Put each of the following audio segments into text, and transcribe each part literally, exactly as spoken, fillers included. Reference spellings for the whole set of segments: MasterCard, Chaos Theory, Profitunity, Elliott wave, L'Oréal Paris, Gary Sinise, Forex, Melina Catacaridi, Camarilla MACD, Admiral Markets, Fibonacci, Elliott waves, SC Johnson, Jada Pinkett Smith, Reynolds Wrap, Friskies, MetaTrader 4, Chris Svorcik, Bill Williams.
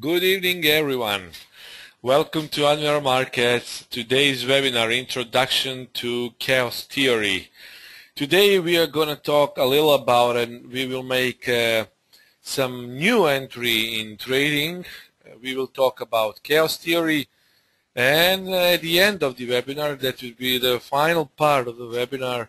Good evening, everyone. Welcome to Admiral Markets. Today's webinar, Introduction to Chaos Theory. Today we are going to talk a little about, and we will make uh, some new entry in trading. Uh, we will talk about Chaos Theory, and uh, at the end of the webinar, that will be the final part of the webinar,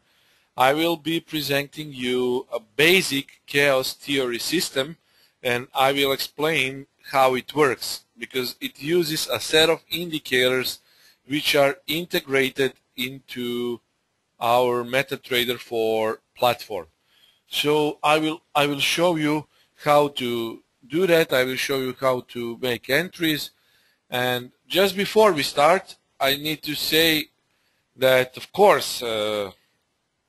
I will be presenting you a basic Chaos Theory system, and I will explain how it works, because it uses a set of indicators which are integrated into our MetaTrader four platform. So I will I will show you how to do that. I will show you how to make entries. And just before we start, I need to say that, of course, uh,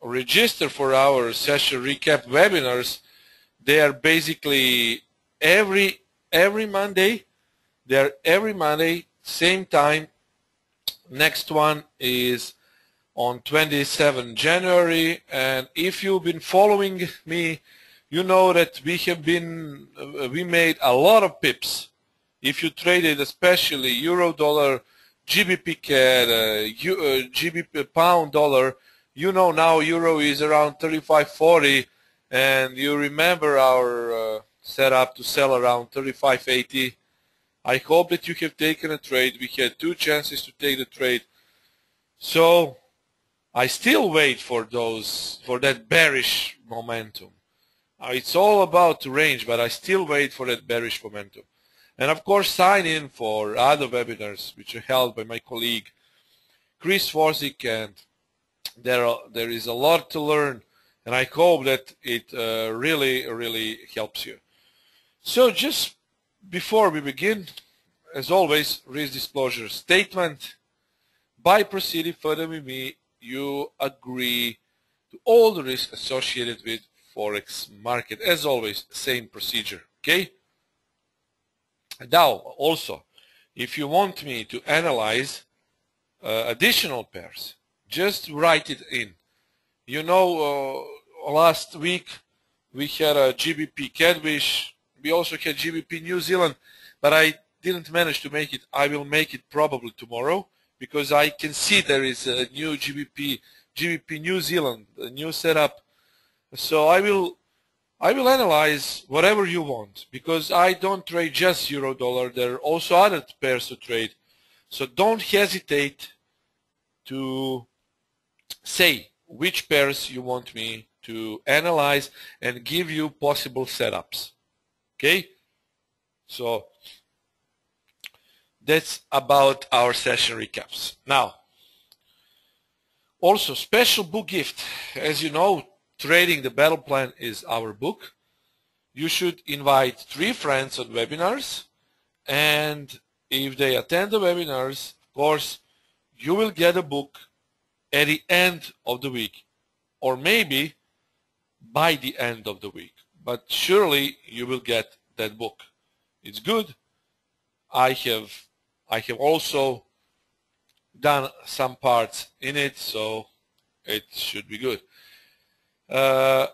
register for our session recap webinars. They are basically every every Monday. They are every Monday, same time. Next one is on the twenty-seventh of January, and if you've been following me, you know that we have been uh, we made a lot of pips. If you traded especially euro dollar, G B P C A D, uh, uh, G B P pound dollar, you know now euro is around thirty-five forty, and you remember our uh, setup to sell around thirty-five eighty. I hope that you have taken a trade. We had two chances to take the trade. So I still wait for those for that bearish momentum. It's all about range, but I still wait for that bearish momentum. And of course, sign in for other webinars which are held by my colleague Chris Svorcik, and there are, there is a lot to learn, and I hope that it uh, really really helps you. So just before we begin, as always, risk disclosure statement. By proceeding further with me, you agree to all the risks associated with Forex market. As always, same procedure, okay? Now, also, if you want me to analyze uh, additional pairs, just write it in. You know, uh, last week we had a G B P Catfish. We also had G B P New Zealand, but I didn't manage to make it. I will make it probably tomorrow, because I can see there is a new G B P, G B P New Zealand, a new setup. So I will, I will analyze whatever you want, because I don't trade just euro dollar. There are also other pairs to trade. So don't hesitate to say which pairs you want me to analyze and give you possible setups. Okay? So that's about our session recaps. Now, also special book gift. As you know, Trading the Battle Plan is our book. You should invite three friends on webinars, and if they attend the webinars, of course, you will get a book at the end of the week, or maybe by the end of the week. But surely you will get that book. It's good. I have I have also done some parts in it, so it should be good. Uh,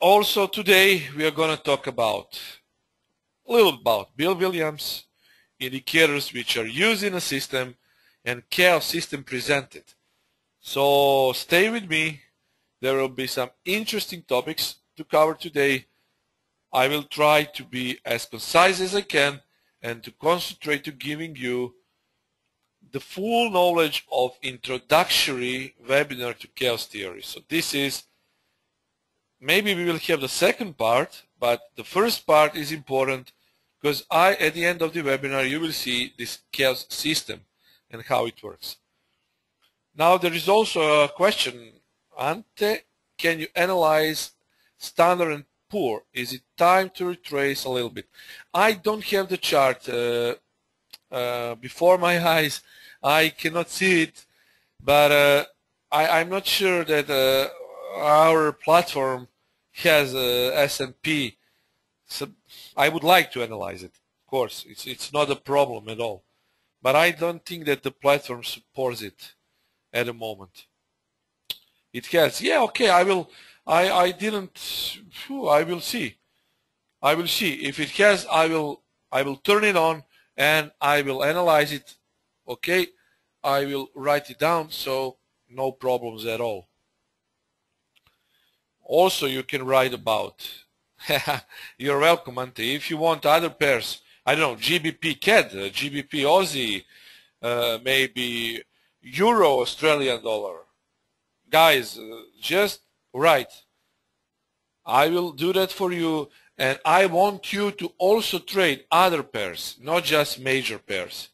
also today we are going to talk about a little about Bill Williams, indicators which are used in a system, and chaos system presented. So stay with me. There will be some interesting topics to cover today. I will try to be as concise as I can and to concentrate to giving you the full knowledge of introductory webinar to chaos theory. So this is, maybe we will have the second part, but the first part is important, because I, at the end of the webinar, you will see this chaos system and how it works. Now there is also a question, Ante, can you analyze Standard and Poor? Is it time to retrace a little bit? I don't have the chart uh, uh, before my eyes. I cannot see it, but uh, I, I'm not sure that uh, our platform has uh, S and P. So I would like to analyze it, of course. It's, it's not a problem at all. But I don't think that the platform supports it at the moment. It has, yeah, okay, I will... I, I didn't. Whew, I will see. I will see if it has. I will. I will turn it on and I will analyze it. Okay, I will write it down, so no problems at all. Also, you can write about. You're welcome, Ante. If you want other pairs, I don't know, G B P C A D, G B P Aussie, uh, maybe Euro Australian dollar. Guys, uh, just write. I will do that for you, and I want you to also trade other pairs, not just major pairs,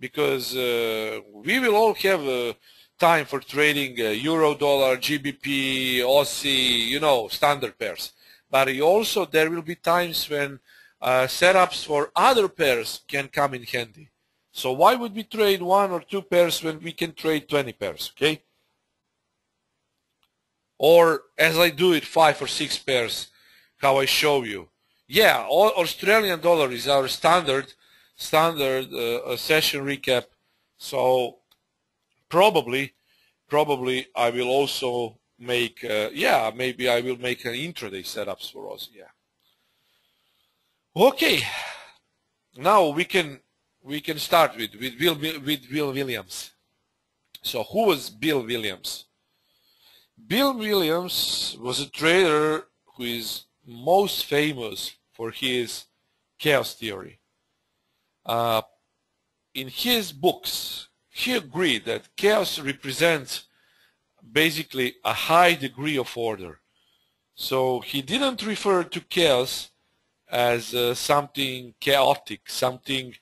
because uh, we will all have uh, time for trading uh, Euro dollar, G B P, Aussie, you know, standard pairs. But also there will be times when uh, setups for other pairs can come in handy. So why would we trade one or two pairs when we can trade twenty pairs, okay? Or as I do it, five or six pairs, how I show you. Yeah, Australian dollar is our standard standard uh, session recap. So probably, probably I will also make. Uh, yeah, maybe I will make an intraday setups for us. Yeah. Okay. Now we can we can start with with Bill with Bill Williams. So who was Bill Williams? Bill Williams was a trader who is most famous for his chaos theory. Uh, in his books, he agreed that chaos represents basically a high degree of order. So he didn't refer to chaos as uh, something chaotic, something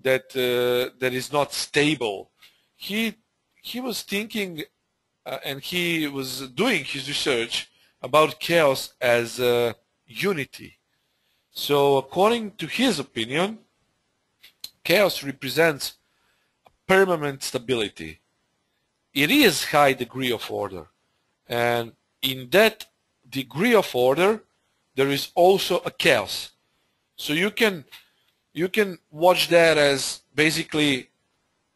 that uh, that is not stable. He he was thinking. Uh, and he was doing his research about chaos as uh, unity. So according to his opinion, chaos represents permanent stability. It is high degree of order. And in that degree of order, there is also a chaos. So you can, you can watch that as basically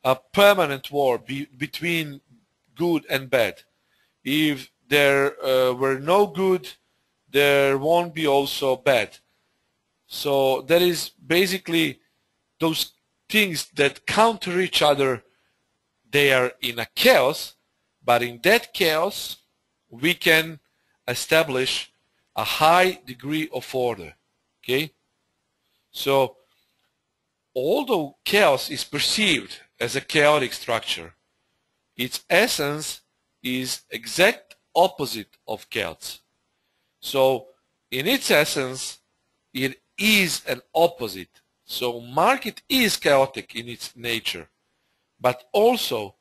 a permanent war be, between good and bad. If there uh, were no good, there won't be also bad. So that is basically those things that counter each other. They are in a chaos, but in that chaos we can establish a high degree of order. Okay? So although chaos is perceived as a chaotic structure, its essence is exact opposite of chaos. So in its essence, it is an opposite. So market is chaotic in its nature, but also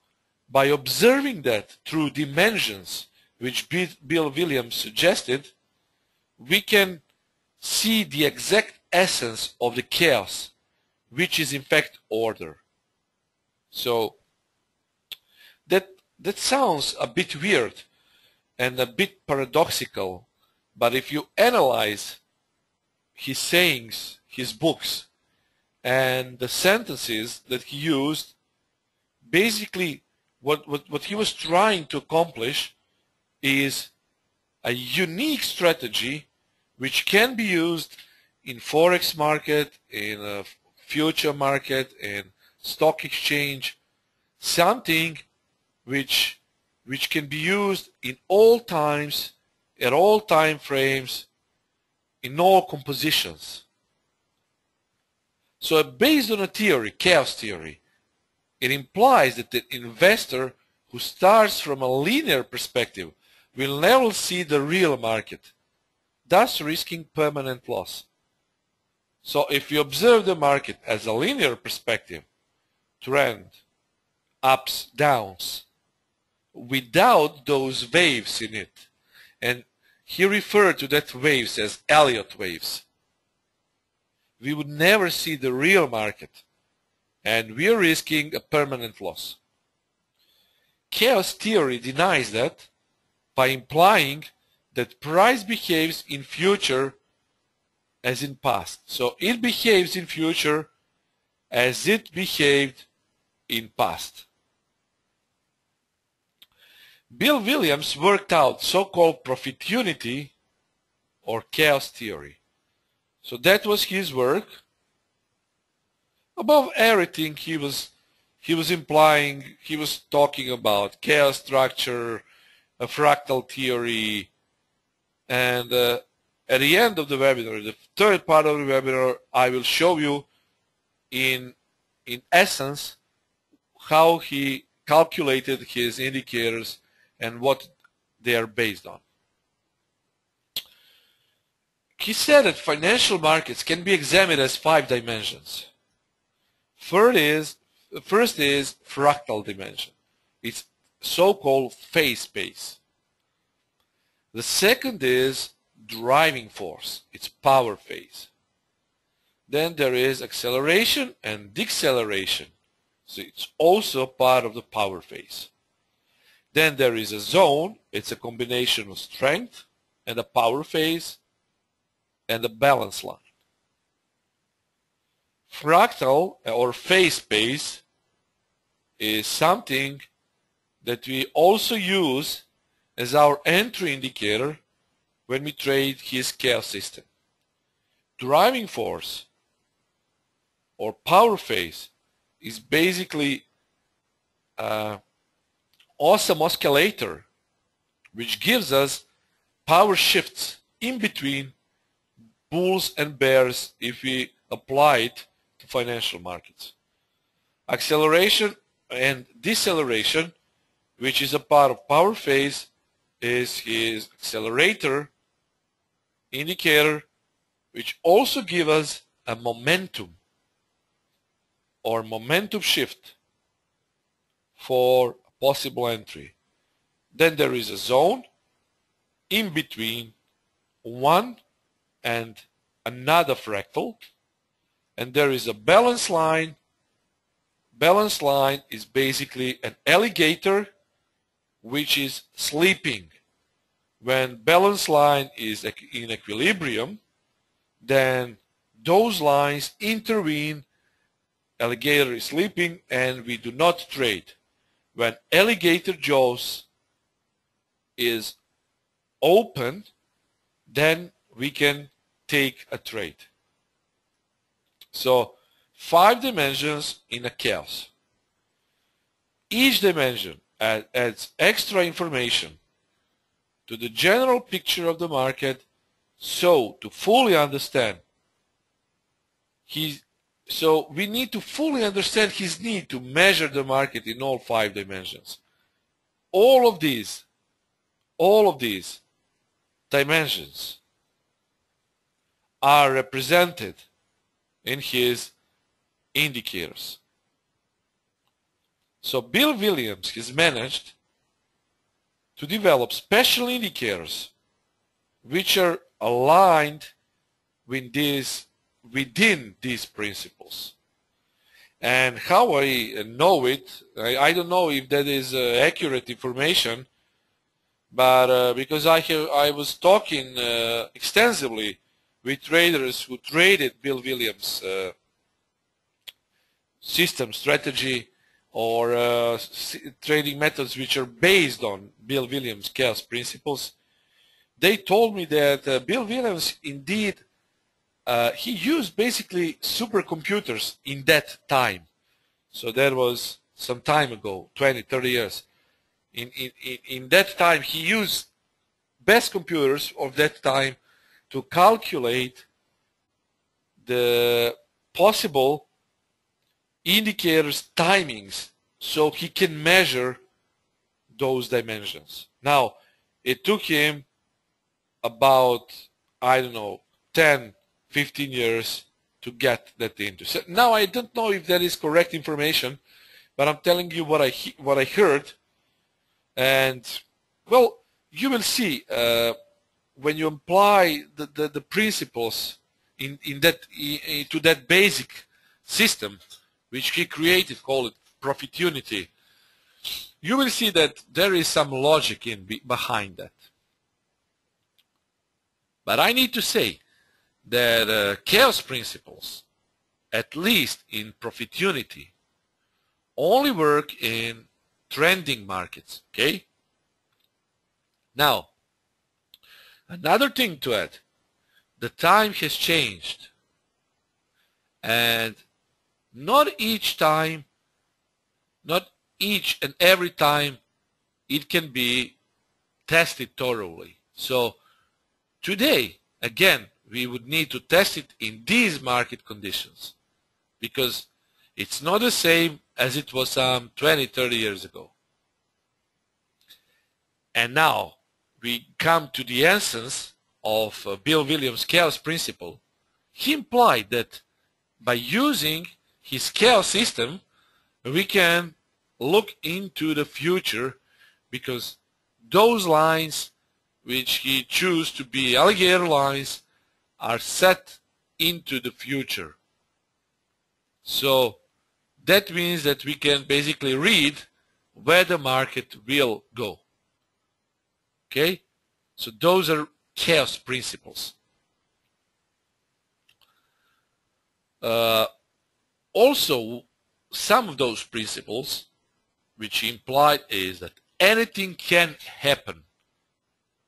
by observing that through dimensions which Bill Williams suggested, we can see the exact essence of the chaos, which is in fact order. So That, that sounds a bit weird and a bit paradoxical, but if you analyze his sayings, his books, and the sentences that he used, basically what, what, what he was trying to accomplish is a unique strategy which can be used in Forex market, in a future market, in stock exchange, something which which can be used in all times, at all time frames, in all compositions. So based on a theory, chaos theory, it implies that the investor who starts from a linear perspective will never see the real market, thus risking permanent loss. So if you observe the market as a linear perspective, trend, ups, downs, without those waves in it, and he referred to that waves as Elliott waves, we would never see the real market, and we are risking a permanent loss. Chaos theory denies that by implying that price behaves in future as in past. So it behaves in future as it behaved in past. Bill Williams worked out so-called Profitunity or chaos theory. So that was his work, above everything he was he was implying, he was talking about chaos structure, a fractal theory, and uh, at the end of the webinar, the third part of the webinar, I will show you in in essence how he calculated his indicators and what they are based on. He said that financial markets can be examined as five dimensions. First is, first is fractal dimension. It's so-called phase space. The second is driving force. It's power phase. Then there is acceleration and deceleration. So it's also part of the power phase. Then there is a zone. It's a combination of strength and a power phase and a balance line. Fractal or phase space is something that we also use as our entry indicator when we trade his chaos system. Driving force or power phase is basically an awesome oscillator which gives us power shifts in between bulls and bears if we apply it to financial markets. Acceleration and deceleration, which is a part of power phase, is his accelerator indicator, which also gives us a momentum or momentum shift for possible entry. Then there is a zone in between one and another fractal, and there is a balance line. Balance line is basically an alligator which is sleeping. When balance line is in equilibrium, then those lines intervene, alligator is sleeping, and we do not trade. When alligator jaws is open, then we can take a trade. So five dimensions in a chaos. Each dimension adds extra information to the general picture of the market, so to fully understand his, so we need to fully understand his need to measure the market in all five dimensions. All of these, all of these dimensions are represented in his indicators. So Bill Williams has managed to develop special indicators which are aligned with these, within these principles. And how I know it, I, I don't know if that is uh, accurate information, but uh, because I, have, I was talking uh, extensively with traders who traded Bill Williams' uh, system strategy or uh, trading methods which are based on Bill Williams' chaos principles, they told me that uh, Bill Williams indeed, uh, he used basically supercomputers in that time. So that was some time ago, twenty, thirty years. In, in, in that time, he used best computers of that time to calculate the possible indicators timings so he can measure those dimensions. Now, it took him about, I don't know, ten, fifteen years to get that into. So now, I don't know if that is correct information, but I'm telling you what I, he what I heard. And, well, you will see. Uh, when you apply the, the, the principles in, in that, in, to that basic system which he created, call it Profitunity, you will see that there is some logic in behind that. But I need to say that uh, chaos principles, at least in Profitunity, only work in trending markets, okay? Now, another thing to add, the time has changed and Not each time, not each and every time it can be tested thoroughly. So today, again, we would need to test it in these market conditions, because it's not the same as it was um, twenty, thirty years ago. And now we come to the essence of uh, Bill Williams' chaos principle. He implied that by using his chaos system, we can look into the future, because those lines which he chose to be alligator lines are set into the future. So that means that we can basically read where the market will go. Okay? So those are chaos principles. Uh, also, some of those principles which implied is that anything can happen,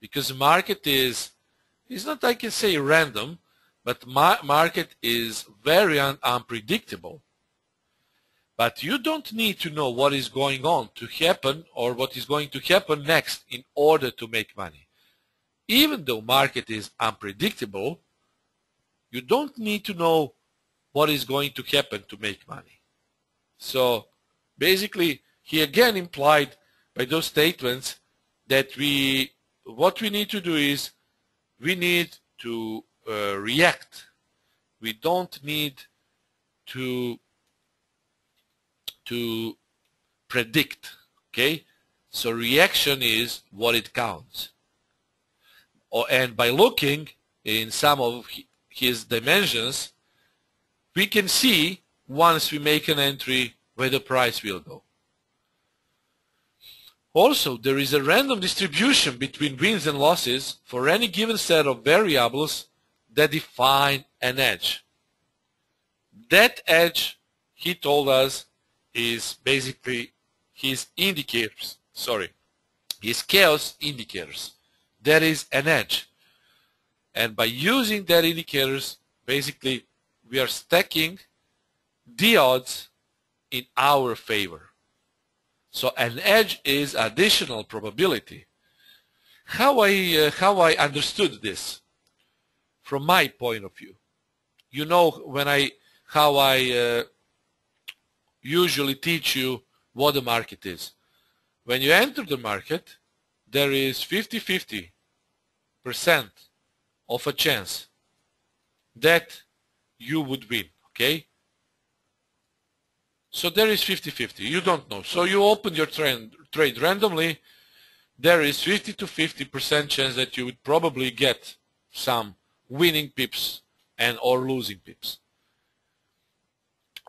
because the market is, it's not, I can say, random, but my market is very un unpredictable. But you don't need to know what is going on to happen or what is going to happen next in order to make money. Even though market is unpredictable, you don't need to know what is going to happen to make money. So basically, he again implied by those statements that we, what we need to do is we need to uh, react. We don't need to to predict. Okay, so reaction is what it counts. Or, and by looking in some of his dimensions, we can see once we make an entry where the price will go. Also, there is a random distribution between wins and losses for any given set of variables that define an edge. That edge, he told us, is basically his indicators, sorry, his chaos indicators. That is an edge. And by using that indicators, basically, we are stacking the odds in our favor. So an edge is additional probability. How I uh, how I understood this from my point of view, you know, when I how I uh, usually teach you what the market is. When you enter the market, there is fifty fifty percent of a chance that you would win, okay? So there is fifty fifty, you don't know. So you open your trend, trade randomly, there is fifty to fifty percent chance that you would probably get some winning pips and or losing pips.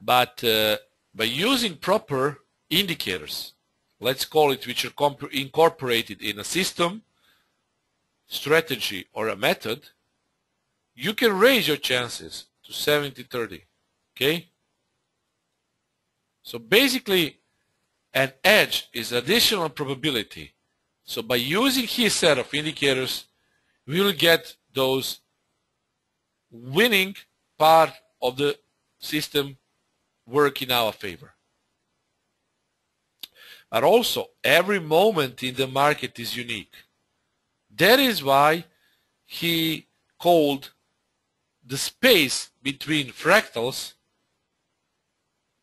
But uh, by using proper indicators, let's call it, which are incorporated in a system, strategy or a method, you can raise your chances to seventy thirty, okay? So basically, an edge is additional probability. So by using his set of indicators, we will get those winning part of the system work in our favor. But also, every moment in the market is unique. That is why he called the space between fractals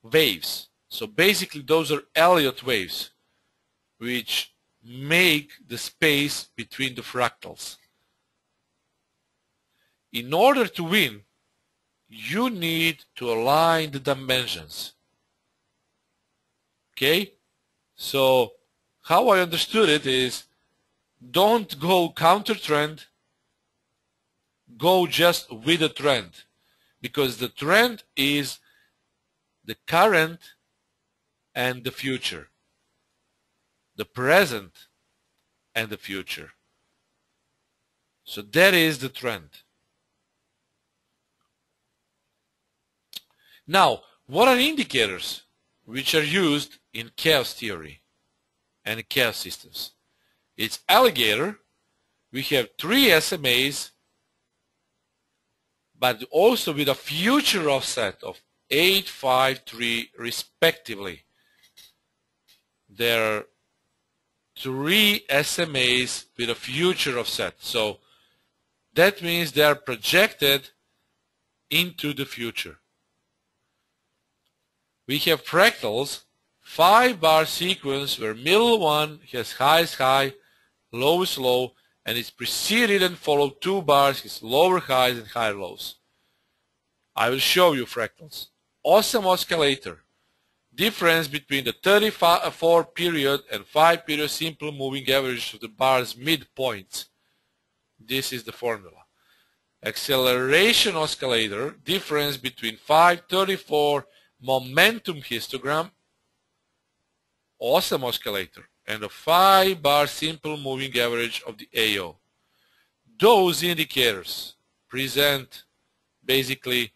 waves. So basically, those are Elliott waves, which make the space between the fractals. In order to win, you need to align the dimensions. Okay? So how I understood it is, don't go counter trend, go just with the trend, because the trend is the current and the future, the present and the future. So that is the trend. Now, what are indicators which are used in chaos theory and chaos systems? It's alligator, we have three S M As, but also with a future offset of eight five three respectively. There are three S M As with a future offset. So that means they are projected into the future. We have fractals, five bar sequence where middle one has highest high, lowest low, and it's preceded and followed two bars with lower highs and higher lows. I will show you fractals. Awesome oscillator. Difference between the thirty-four period and five period simple moving average of the bar's midpoints. This is the formula. Acceleration oscillator, difference between five thirty-four momentum histogram, awesome oscillator, and a five bar simple moving average of the A O. Those indicators present basically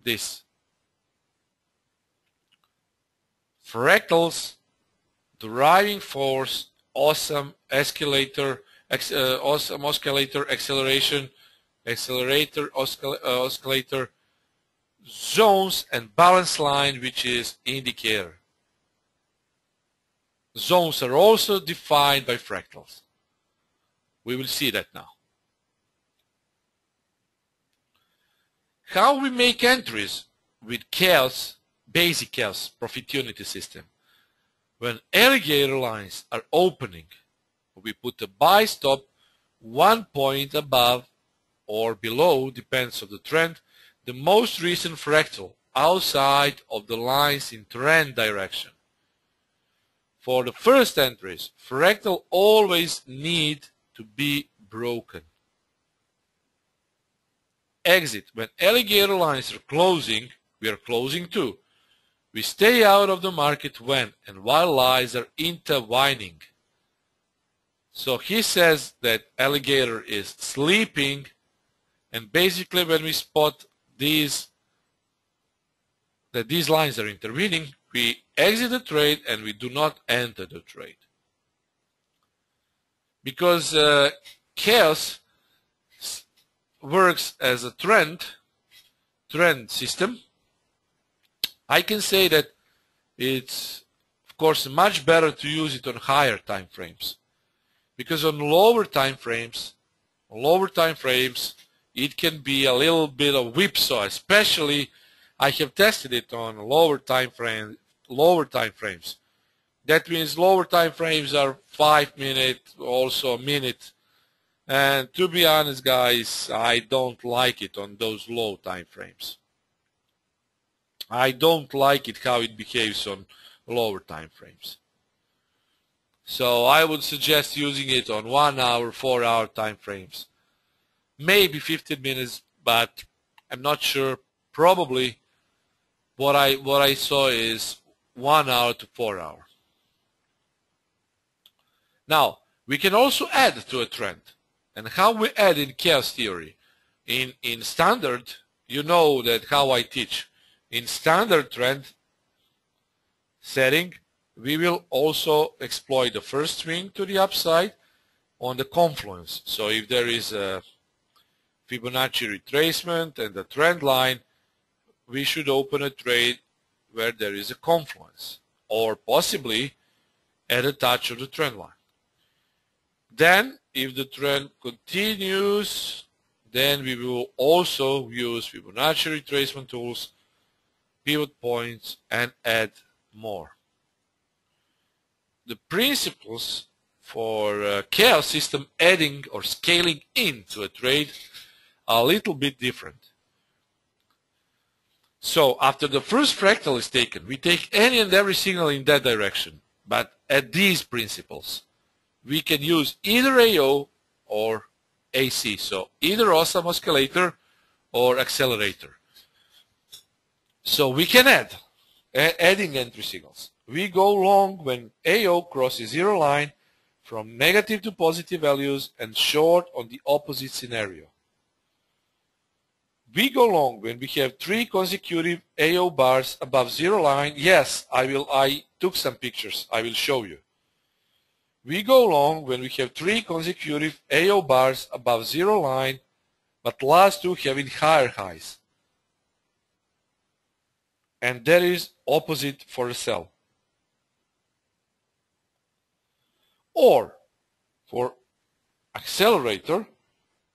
this. Fractals, driving force, awesome oscillator, ex, uh, awesome oscillator, acceleration, accelerator, oscill uh, oscillator, zones, and balance line, which is indicator. Zones are also defined by fractals. We will see that now. How we make entries with chaos, basic chaos, Profitunity system. When alligator lines are opening, we put a buy stop one point above or below, depends on the trend, the most recent fractal outside of the lines in trend direction. For the first entries, fractal always need to be broken. Exit. When alligator lines are closing, we are closing too. We stay out of the market when and while lines are intertwining. So he says that alligator is sleeping, and basically when we spot these, that these lines are intervening, we exit the trade and we do not enter the trade. Because uh, chaos works as a trend, trend system, I can say that it's, of course, much better to use it on higher time frames, because on lower time frames, on lower time frames, it can be a little bit of whipsaw. Especially, I have tested it on lower time frame, lower time frames. That means lower time frames are five minute, also a minute. And to be honest, guys, I don't like it on those low time frames. I don't like it how it behaves on lower time frames. So I would suggest using it on one hour, four hour time frames. Maybe fifteen minutes, but I'm not sure. Probably what I what I saw is one hour to four hour. Now we can also add to a trend. And how we add in chaos theory. In in standard, you know that how I teach. In standard trend setting, we will also exploit the first swing to the upside on the confluence. So if there is a Fibonacci retracement and the trend line, we should open a trade where there is a confluence, or possibly at a touch of the trend line. Then if the trend continues, then we will also use Fibonacci retracement tools, pivot points, and add more. The principles for a chaos system adding or scaling into a trade are a little bit different. So after the first fractal is taken, we take any and every signal in that direction, but at these principles. We can use either A O or A C, so either awesome oscillator or accelerator. So we can add, adding entry signals. We go long when A O crosses zero line from negative to positive values and short on the opposite scenario. We go long when we have three consecutive A O bars above zero line. Yes, I will. I took some pictures. I will show you. We go long when we have three consecutive A O bars above zero line, but last two having higher highs. and there is opposite for a sell. Or for accelerator,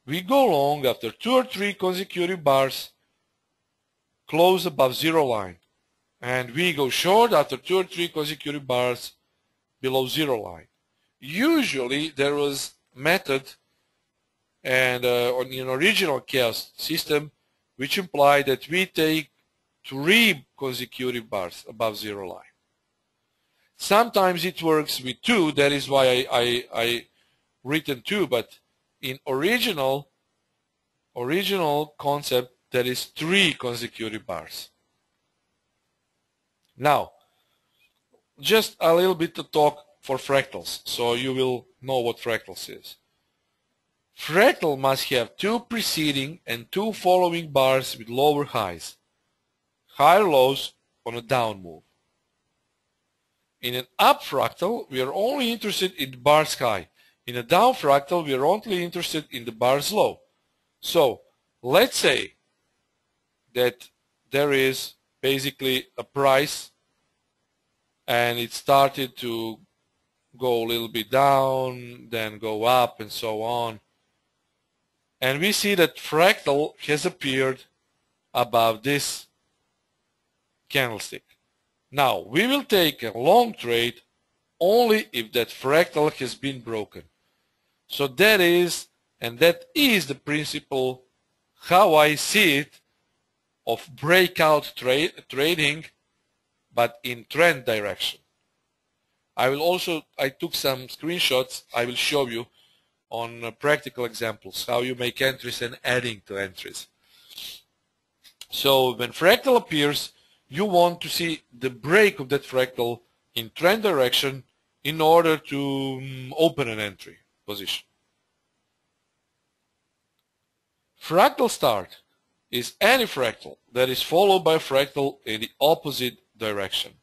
we go long after two or three consecutive bars close above zero line, and we go short after two or three consecutive bars below zero line. Usually there was method and uh, on the original chaos system which implied that we take three consecutive bars above zero line. Sometimes it works with two, that is why I, I, I written two, but in original original concept there is three consecutive bars. Now just a little bit to talk for fractals, so you will know what fractals is. Fractal must have two preceding and two following bars with lower highs, higher lows on a down move. In an up fractal, we are only interested in bars high. In a down fractal, we are only interested in the bars low. So let's say that there is basically a price and it started to go a little bit down, then go up and so on. And we see that fractal has appeared above this candlestick. Now we will take a long trade only if that fractal has been broken. So that is, and that is the principle, how I see it, of breakout trade trading, but in trend direction. I will also, I took some screenshots, I will show you on uh, practical examples how you make entries and adding to entries. So when fractal appears, you want to see the break of that fractal in trend direction in order to um, open an entry position. Fractal start is any fractal that is followed by a fractal in the opposite direction.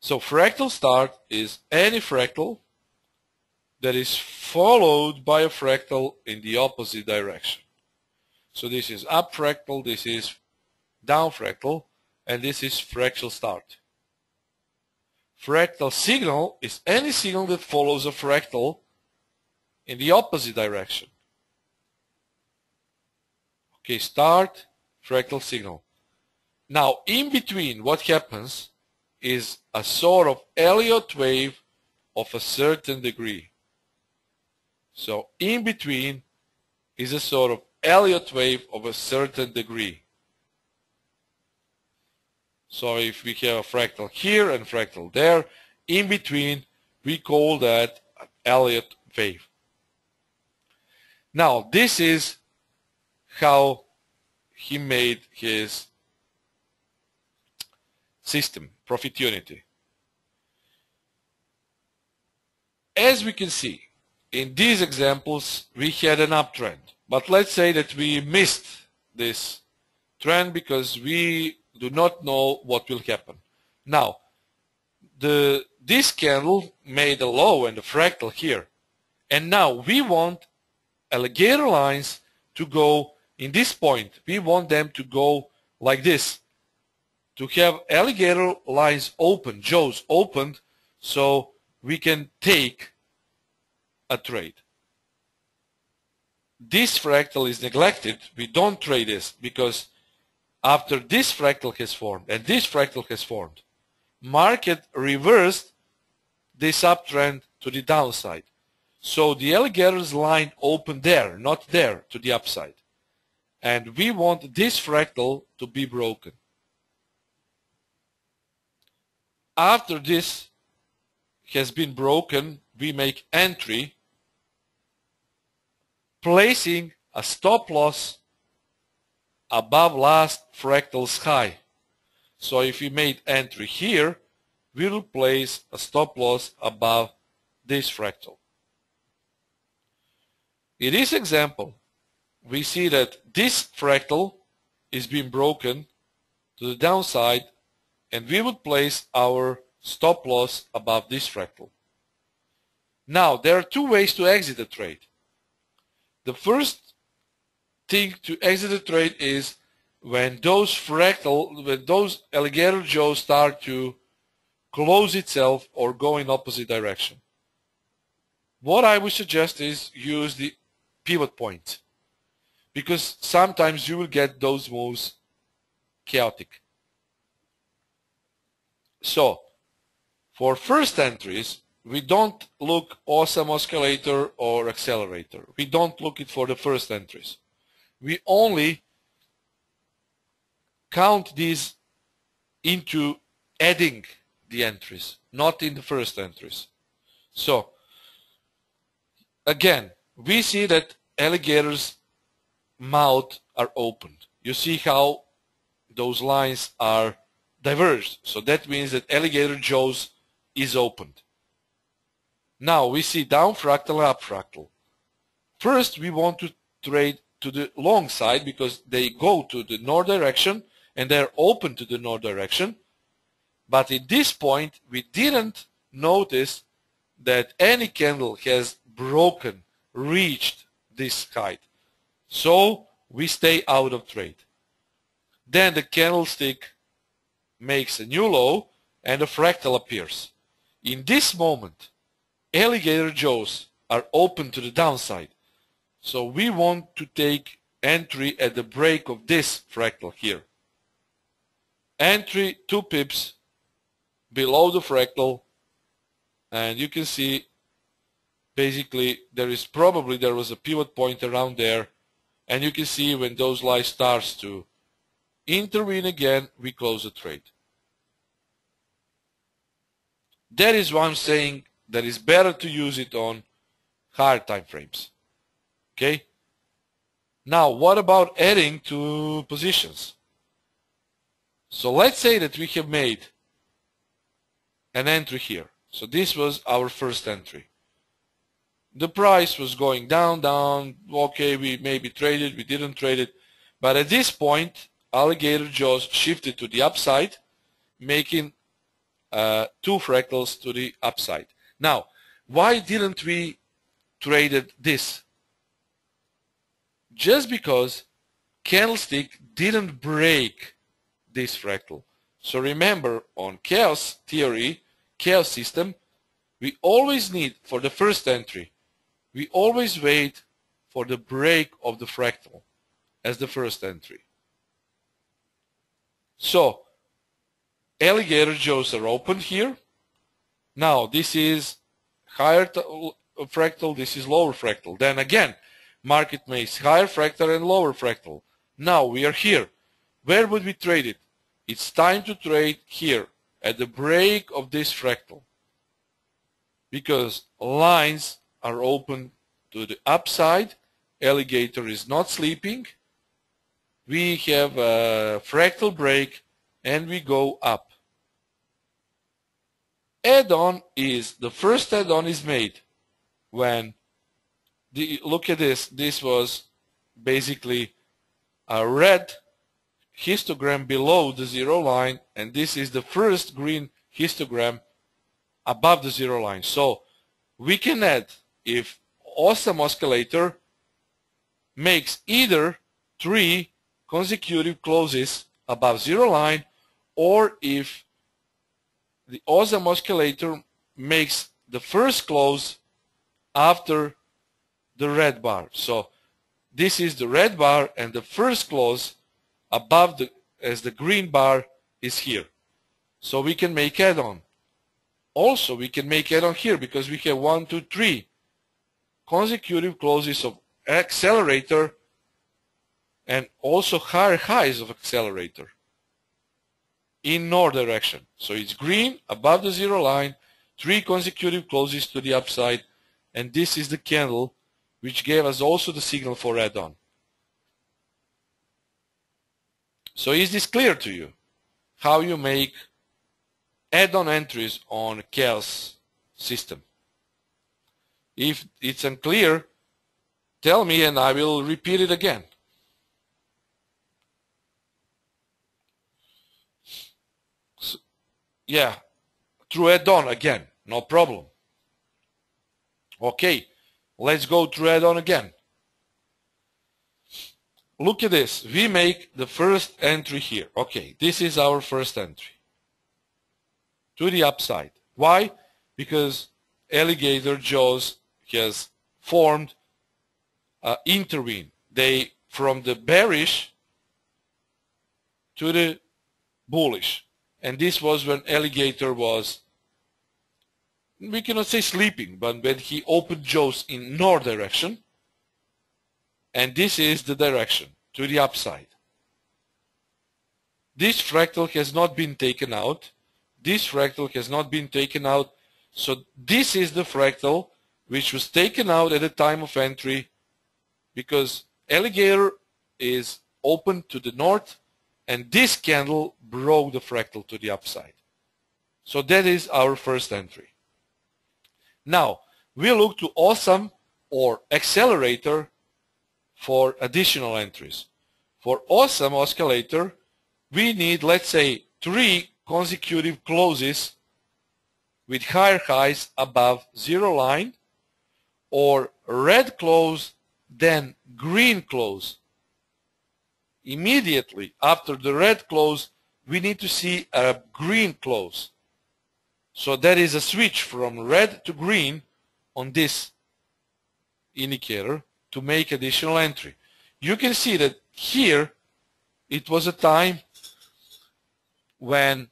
So fractal start is any fractal that is followed by a fractal in the opposite direction. So this is up fractal, this is down fractal, and this is fractal start. Fractal signal is any signal that follows a fractal in the opposite direction. Okay, start, fractal signal. Now, in between, what happens is a sort of Elliott wave of a certain degree. So in between is a sort of Elliott wave of a certain degree. So if we have a fractal here and fractal there, in between we call that an Elliott wave. Now this is how he made his system, Profitunity. As we can see, in these examples we had an uptrend, but let's say that we missed this trend because we do not know what will happen. Now, the, this candle made a low and a fractal here, and now we want alligator lines to go in this point. We want them to go like this, to have alligator lines open, jaws opened, so we can take a trade. This fractal is neglected. We don't trade this because after this fractal has formed and this fractal has formed, market reversed this uptrend to the downside. So the alligator's line opened there, not there, to the upside. And we want this fractal to be broken. After this has been broken, we make entry, placing a stop loss above last fractal's high. So if we made entry here, we will place a stop loss above this fractal. In this example, we see that this fractal is being broken to the downside, and we would place our stop loss above this fractal. Now, there are two ways to exit a trade. The first thing to exit a trade is when those fractal, when those alligator jaws start to close itself or go in opposite direction. What I would suggest is use the pivot point, because sometimes you will get those moves chaotic. So for first entries, we don't look awesome oscillator or accelerator. We don't look it for the first entries. We only count these into adding the entries, not in the first entries. So again, we see that alligator's mouth are open. You see how those lines are diverged. So that means that alligator jaws is opened. Now we see down fractal and up fractal. First, we want to trade to the long side because they go to the north direction and they're open to the north direction. But at this point, we didn't notice that any candle has broken, reached this height. So we stay out of trade. Then the candlestick makes a new low and a fractal appears. In this moment, alligator jaws are open to the downside, so we want to take entry at the break of this fractal here. Entry two pips below the fractal, and you can see basically there is probably there was a pivot point around there, and you can see when those lines starts to intervene again, we close the trade. That is why I'm saying that is better to use it on higher time frames. Okay? Now, what about adding to positions? So let's say that we have made an entry here. So this was our first entry. The price was going down, down. Okay, we maybe traded, we didn't trade it. But at this point, alligator jaws shifted to the upside, making uh, two fractals to the upside. Now, why didn't we trade this? Just because candlestick didn't break this fractal. So remember, on chaos theory, chaos system, we always need, for the first entry, we always wait for the break of the fractal as the first entry. So, alligator jaws are open here. Now, this is higher fractal, this is lower fractal. Then again, market makes higher fractal and lower fractal. Now we are here. Where would we trade it? It's time to trade here at the break of this fractal, because lines are open to the upside. Alligator is not sleeping. We have a fractal break and we go up. Add-on is, the first add-on is made when, the, look at this, this was basically a red histogram below the zero line, and this is the first green histogram above the zero line. So we can add if awesome oscillator makes either three consecutive closes above zero line, or if the awesome oscillator makes the first close after the red bar. So this is the red bar, and the first close above the as the green bar is here. So we can make add-on. Also, we can make add-on here because we have one, two, three consecutive closes of accelerator and also higher highs of accelerator in north direction. So it's green above the zero line, three consecutive closes to the upside, and this is the candle which gave us also the signal for add-on. So is this clear to you? How you make add-on entries on chaos system? If it's unclear, tell me and I will repeat it again. Yeah, through add-on again, no problem. Okay, let's go through add-on again. look at this. We make the first entry here. Okay, this is our first entry to the upside. Why? Because alligator jaws has formed uh, intervene. They from the bearish to the bullish, and this was when alligator was, we cannot say sleeping, but when he opened jaws in north direction, and this is the direction to the upside. This fractal has not been taken out. This fractal has not been taken out. So this is the fractal which was taken out at the time of entry, because alligator is open to the north, and this candle broke the fractal to the upside. So that is our first entry. Now we look to awesome or accelerator for additional entries. For awesome oscillator, we need, let's say, three consecutive closes with higher highs above zero line, or red close then green close. Immediately after the red close, we need to see a green close. So that is a switch from red to green on this indicator to make additional entry. You can see that here it was a time when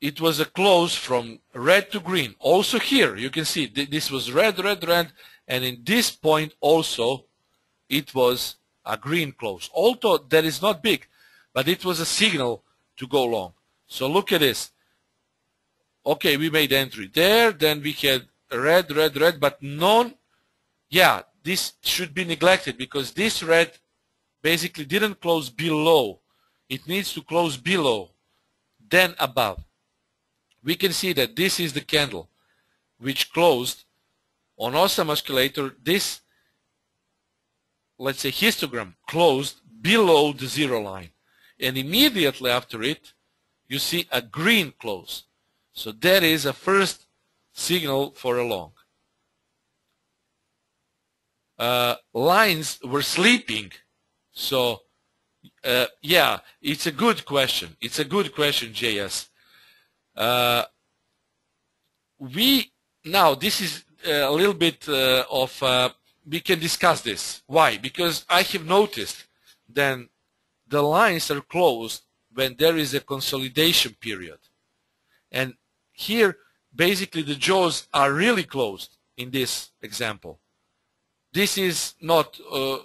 it was a close from red to green. Also here you can see th this was red, red, red, and in this point also it was a green close. Although that is not big, but it was a signal to go long. So look at this. Okay, we made entry there, then we had red, red, red, but none. Yeah, this should be neglected because this red basically didn't close below. It needs to close below, then above. We can see that this is the candle which closed on awesome oscillator. This, let's say, histogram closed below the zero line, and immediately after it you see a green close. So that is a first signal for a long. Uh, lines were sleeping, so uh, yeah, it's a good question. It's a good question, J S. Uh, we now this is a little bit uh, of uh, we can discuss this. Why? Because I have noticed then the lines are closed when there is a consolidation period, and here, basically, the jaws are really closed in this example. This is not, uh,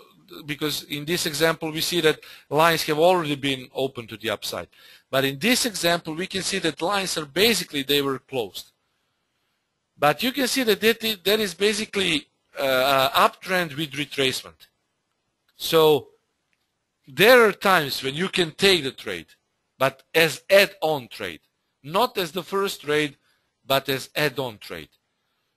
because in this example we see that lines have already been open to the upside. But in this example we can see that lines are basically, they were closed. But you can see that that is basically uh, uptrend with retracement. So there are times when you can take the trade, but as add-on trade. Not as the first trade, but as add-on trade.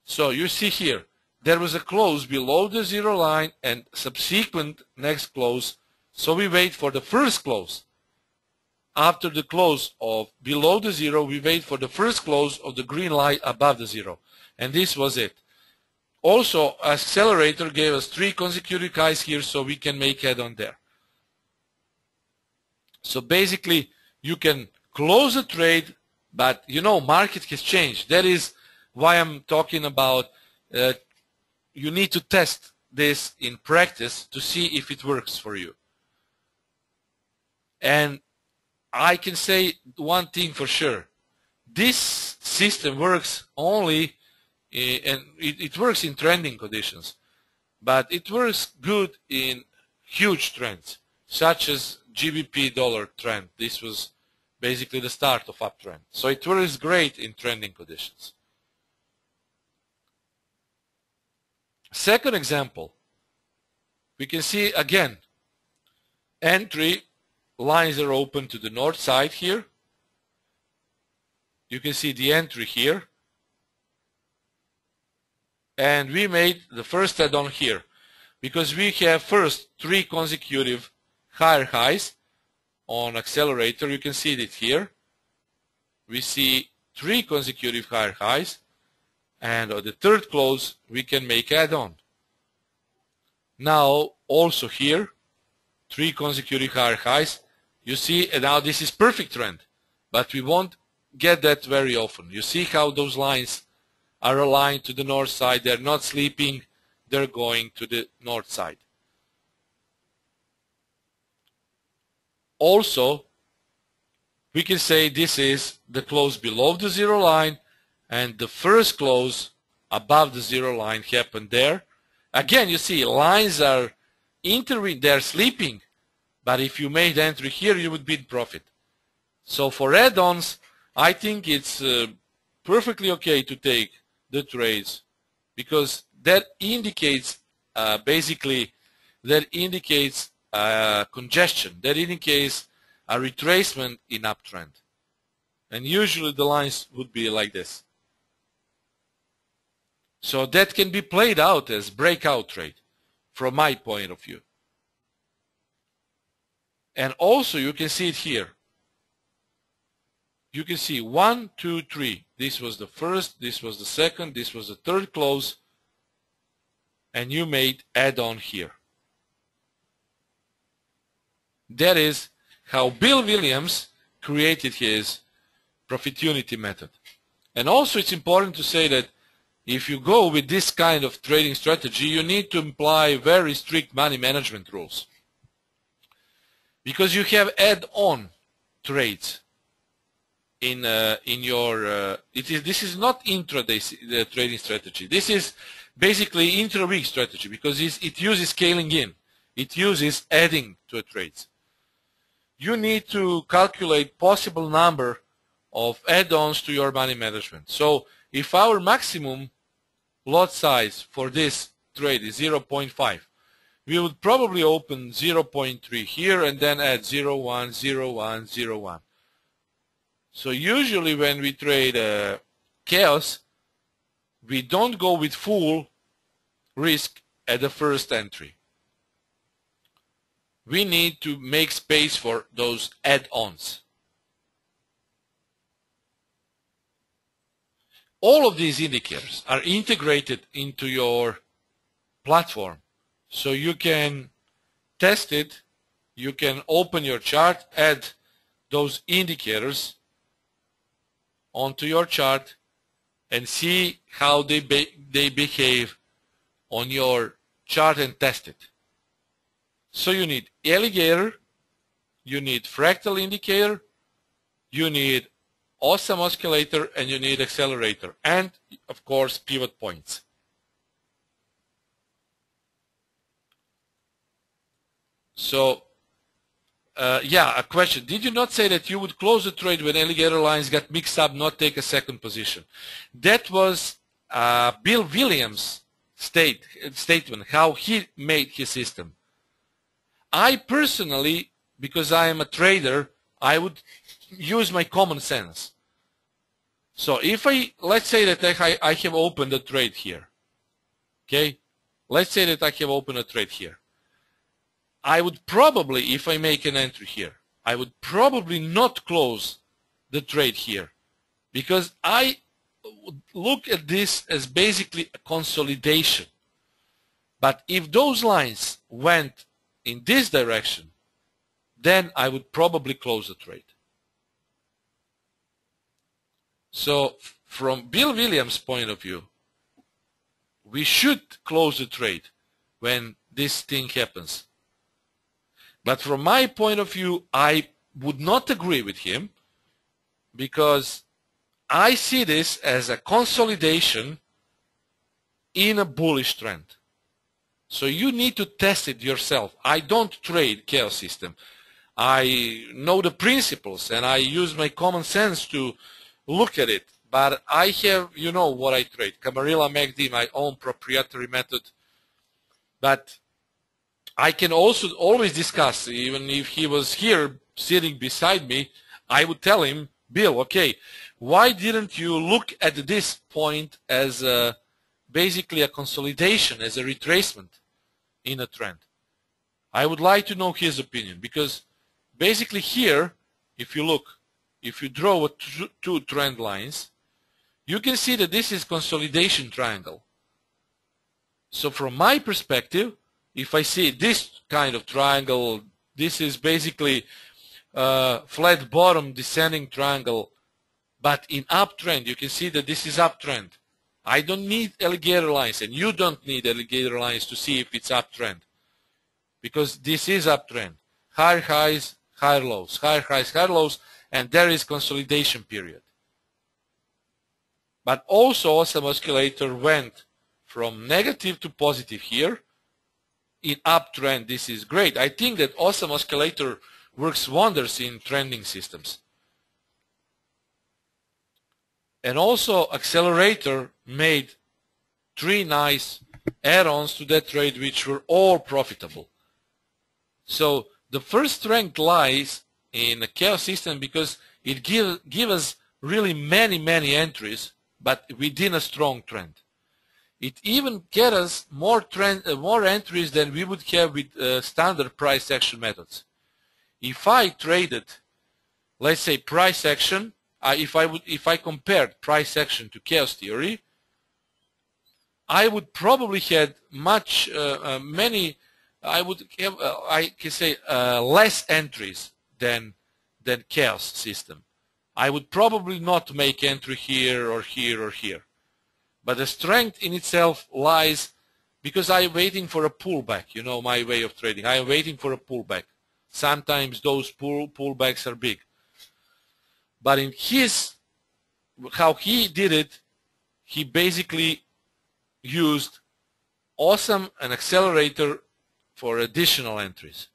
So you see here, there was a close below the zero line and subsequent next close. So we wait for the first close. After the close of below the zero, we wait for the first close of the green line above the zero. And this was it. Also, accelerator gave us three consecutive highs here, so we can make add-on there. So basically, you can close a trade. But, you know, market has changed. That is why I'm talking about uh, you need to test this in practice to see if it works for you. And I can say one thing for sure. This system works only, in, and it, it works in trending conditions, but it works good in huge trends, such as G B P dollar trend. This was basically the start of uptrend. So it works great in trending conditions. Second example, we can see again, entry lines are open to the north side here. You can see the entry here. And we made the first add-on here because we have first three consecutive higher highs on accelerator. You can see it here. We see three consecutive higher highs, and on the third close we can make add-on. Now also here three consecutive higher highs. You see, and now this is perfect trend, but we won't get that very often. You see how those lines are aligned to the north side. They're not sleeping. They're going to the north side. Also, we can say this is the close below the zero line, and the first close above the zero line happened there. Again, you see, lines are entering, they're sleeping, but if you made entry here, you would be in profit. So for add-ons, I think it's uh, perfectly okay to take the trades, because that indicates uh, basically that indicates uh, congestion, that indicates a retracement in uptrend, and usually the lines would be like this. So that can be played out as breakout trade from my point of view. And also you can see it here. You can see one, two, three. This was the first, this was the second, this was the third close, and you made add-on here. That is how Bill Williams created his Profitunity method. And also it's important to say that if you go with this kind of trading strategy, you need to imply very strict money management rules, because you have add-on trades in uh, in your uh, it is this is not intraday the trading strategy. This is basically intra-week strategy, because it's, it uses scaling in, it uses adding to a trades. You need to calculate possible number of add-ons to your money management. So if our maximum lot size for this trade is zero point five, we would probably open zero point three here and then add zero point one, zero point one, zero point one. So usually when we trade uh, chaos, we don't go with full risk at the first entry. We need to make space for those add-ons. All of these indicators are integrated into your platform, so you can test it, you can open your chart, add those indicators onto your chart and see how they be they behave on your chart and test it. So you need alligator, you need fractal indicator, you need awesome oscillator, and you need accelerator, and of course pivot points. So uh, yeah, a question: did you not say that you would close the trade when alligator lines got mixed up, not take a second position? That was uh, Bill Williams' state, statement, how he made his system. I personally, because I am a trader, I would use my common sense. So if I, let's say that I, I have opened a trade here, okay? Let's say that I have opened a trade here. I would probably, if I make an entry here, I would probably not close the trade here, because I would look at this as basically a consolidation. But if those lines went in this direction, then I would probably close the trade. So from Bill Williams' point of view, we should close the trade when this thing happens. But from my point of view, I would not agree with him, because I see this as a consolidation in a bullish trend. So you need to test it yourself. I don't trade chaos system. I know the principles and I use my common sense to look at it, but I have, you know what I trade, Camarilla M A C D, my own proprietary method. But I can also always discuss, even if he was here sitting beside me, I would tell him, Bill, okay, why didn't you look at this point as a, basically a consolidation, as a retracement in a trend? I would like to know his opinion, because basically here, if you look, if you draw two trend lines, you can see that this is consolidation triangle. So from my perspective, if I see this kind of triangle This is basically uh, flat bottom descending triangle, but in uptrend. You can see that this is uptrend. I don't need alligator lines, and you don't need alligator lines to see if it's uptrend, because this is uptrend. Higher highs, higher lows, higher highs, higher lows, and there is consolidation period. But also awesome oscillator went from negative to positive here. In uptrend, this is great. I think that awesome oscillator works wonders in trending systems. And also accelerator made three nice add-ons to that trade, which were all profitable. So the first strength lies in the chaos system, because it gives give us really many, many entries, but within a strong trend. It even get us more trend, uh, more entries than we would have with uh, standard price action methods. If I traded, let's say, price action, I, if I would, if I compared price action to chaos theory, I would probably had much, uh, uh, many, I would have, uh, I can say, uh, less entries than than chaos system. I would probably not make entry here or here or here. But the strength in itself lies, because I'm waiting for a pullback. You know my way of trading. I'm waiting for a pullback. Sometimes those pull pullbacks are big. But in his, how he did it, he basically used awesome and accelerator for additional entries.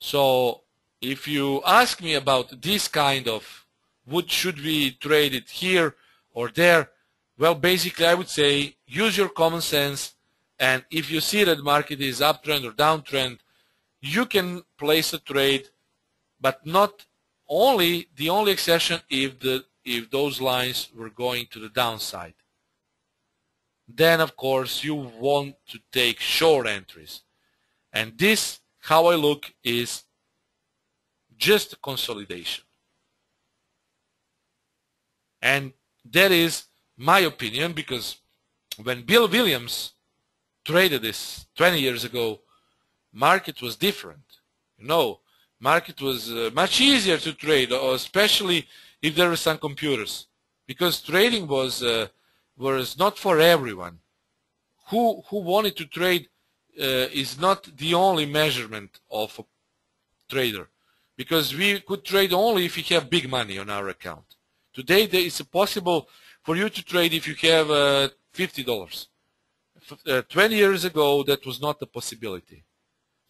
So if you ask me about this kind of, what should we trade it here or there, well, basically, I would say use your common sense, and if you see that market is uptrend or downtrend, you can place a trade, but not only the only exception if the if those lines were going to the downside. Then, of course, you want to take short entries, and this, how I look, is just consolidation, and that is my opinion, because when Bill Williams traded this twenty years ago, market was different. You know, market was uh, much easier to trade, especially if there were some computers, because trading was uh, was not for everyone. Who who wanted to trade uh, is not the only measurement of a trader, because we could trade only if we have big money on our account. Today, there is a possible for you to trade if you have uh, fifty dollars. Uh, twenty years ago, that was not a possibility.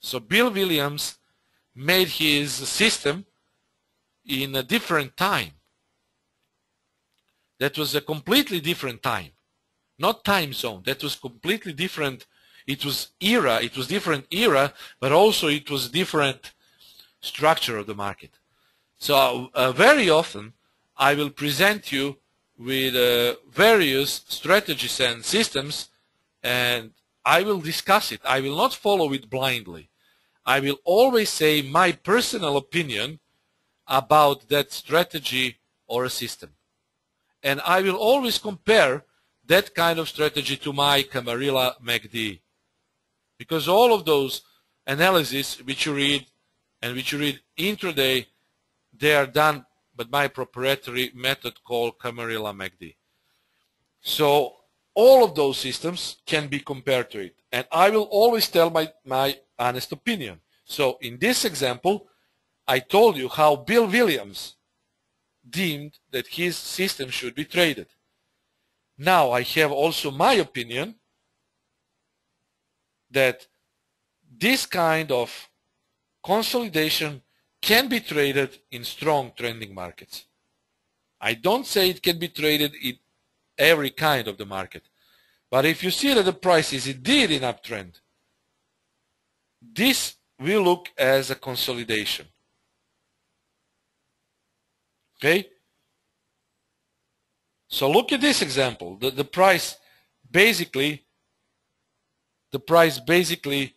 So Bill Williams made his system in a different time. That was a completely different time. Not time zone. That was completely different. It was era. It was different era, but also it was different structure of the market. So uh, very often, I will present you with uh, various strategies and systems, and I will discuss it. I will not follow it blindly. I will always say my personal opinion about that strategy or a system. And I will always compare that kind of strategy to my Camarilla M A C D, because all of those analyses which you read and which you read intraday, they are done but my proprietary method called Camarilla M A C D. So all of those systems can be compared to it, and I will always tell my, my honest opinion. So in this example, I told you how Bill Williams deemed that his system should be traded. Now I have also my opinion that this kind of consolidation can be traded in strong trending markets. I don't say it can be traded in every kind of the market, but if you see that the price is indeed in uptrend, this will look as a consolidation. Okay? So look at this example. The, the price basically, the price basically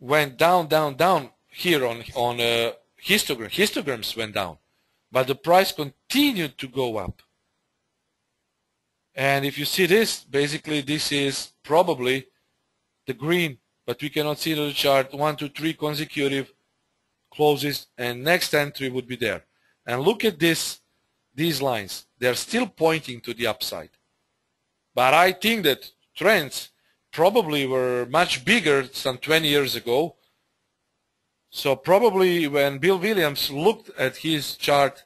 went down, down, down here on, on uh, Histogram, histograms went down, but the price continued to go up. And if you see this, basically this is probably the green, but we cannot see it on the chart, one, two, three consecutive closes, and next entry would be there. And look at this, these lines. They're still pointing to the upside. But I think that trends probably were much bigger than twenty years ago. So probably when Bill Williams looked at his chart,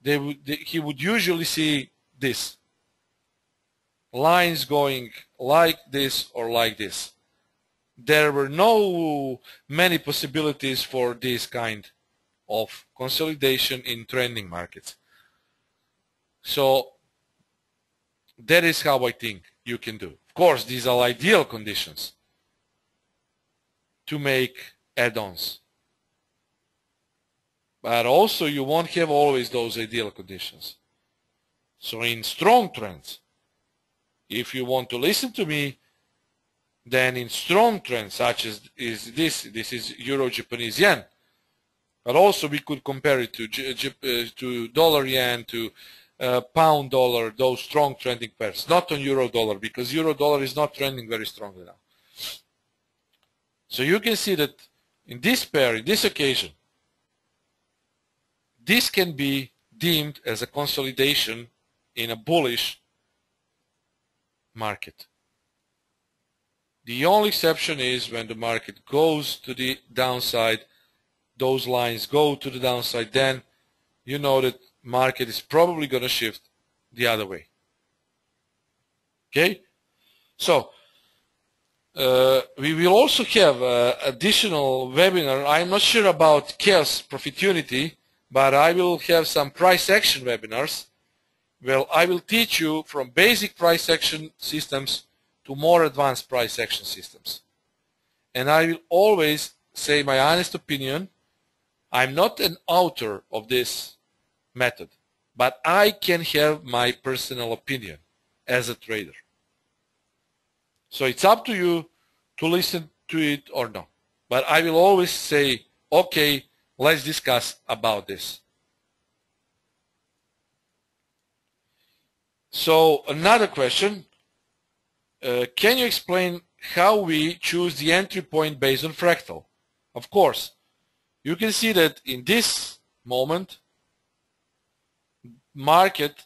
they would, they, he would usually see this. Lines going like this or like this. There were no many possibilities for this kind of consolidation in trending markets. So that is how I think you can do. Of course, these are ideal conditions to make add-ons. But also you won't have always those ideal conditions. So in strong trends, if you want to listen to me, then in strong trends such as is this, this is Euro-Japanese yen, but also we could compare it to, uh, to dollar yen, to uh, pound dollar, those strong trending pairs, not on euro dollar, because euro dollar is not trending very strongly now. So you can see that in this pair, in this occasion, this can be deemed as a consolidation in a bullish market. The only exception is when the market goes to the downside, those lines go to the downside, then you know that market is probably going to shift the other way. Okay? So, uh, we will also have an additional webinar. I'm not sure about Chaos Profitunity, but I will have some price action webinars. Well, I will teach you from basic price action systems to more advanced price action systems. And I will always say my honest opinion. I'm not an author of this method, but I can have my personal opinion as a trader. So it's up to you to listen to it or not. But I will always say, okay, let's discuss about this. So another question. Uh, can you explain how we choose the entry point based on fractal? Of course. You can see that in this moment, market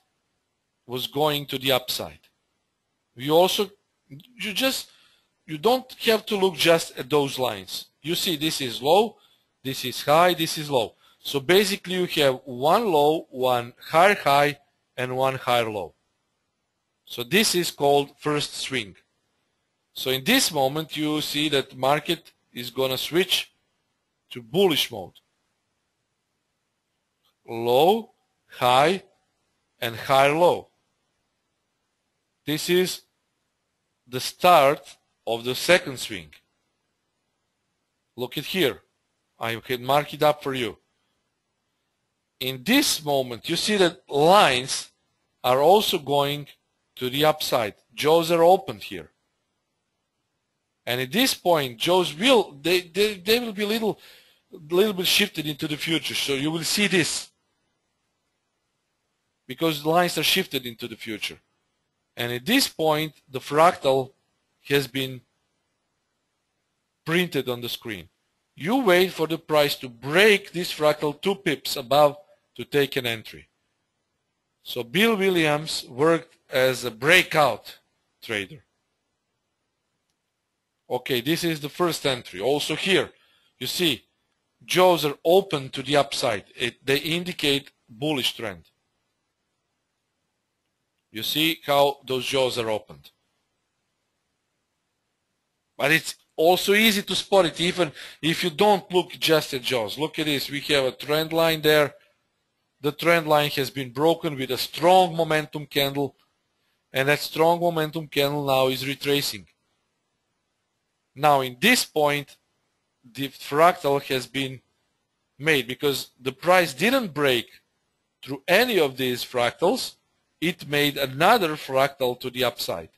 was going to the upside. You also, you just, you don't have to look just at those lines. You see this is low, this is high, this is low. So basically you have one low, one higher high, and one higher low. So this is called first swing. So in this moment you see that market is going to switch to bullish mode. Low, high, and higher low. This is the start of the second swing. Look at here. I can mark it up for you. In this moment you see that lines are also going to the upside. Jaws are opened here. And at this point, jaws will, they, they, they will be a little, little bit shifted into the future. So you will see this. Because lines are shifted into the future. And at this point, the fractal has been printed on the screen. You wait for the price to break this fractal two pips above to take an entry. So Bill Williams worked as a breakout trader. Okay, this is the first entry. Also here, you see, jaws are open to the upside. It, they indicate bullish trend. You see how those jaws are opened. But it's also easy to spot it, even if you don't look just at jaws. Look at this. We have a trend line there. The trend line has been broken with a strong momentum candle, and that strong momentum candle now is retracing. Now in this point the fractal has been made because the price didn't break through any of these fractals. It made another fractal to the upside.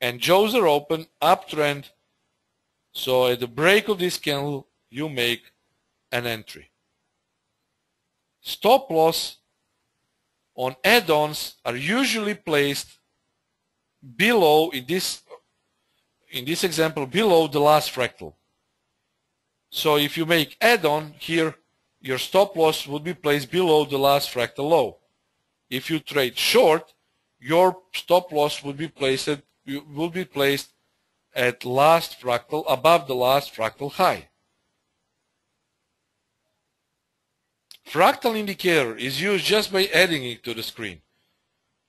And jaws are open, uptrend, so at the break of this candle you make an entry. Stop loss on add-ons are usually placed below, in this in this example, below the last fractal. So if you make add-on here, your stop loss would be placed below the last fractal low. If you trade short, your stop loss would be placed at, will be placed at last fractal, above the last fractal high. Fractal indicator is used just by adding it to the screen.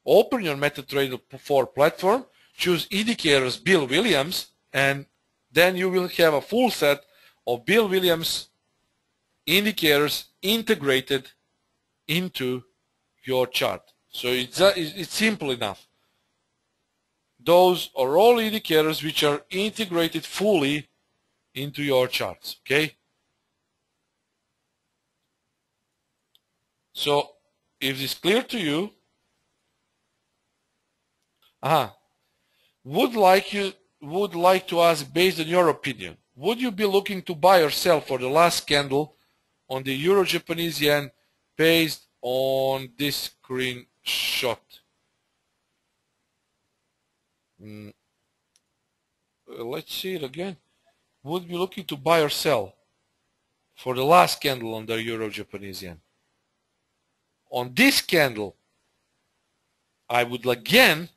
Open your MetaTrader four platform, choose indicators Bill Williams, and then you will have a full set of Bill Williams indicators integrated into your chart. So it's, uh, it's simple enough. Those are all indicators which are integrated fully into your charts, okay? So if this is clear to you, uh-huh, would like you would like to ask, based on your opinion, would you be looking to buy or sell for the last candle on the Euro-Japanese yen based on this screenshot? Mm. Let's see it again. Would be looking to buy or sell for the last candle on the Euro-Japanese yen. On this candle, I would again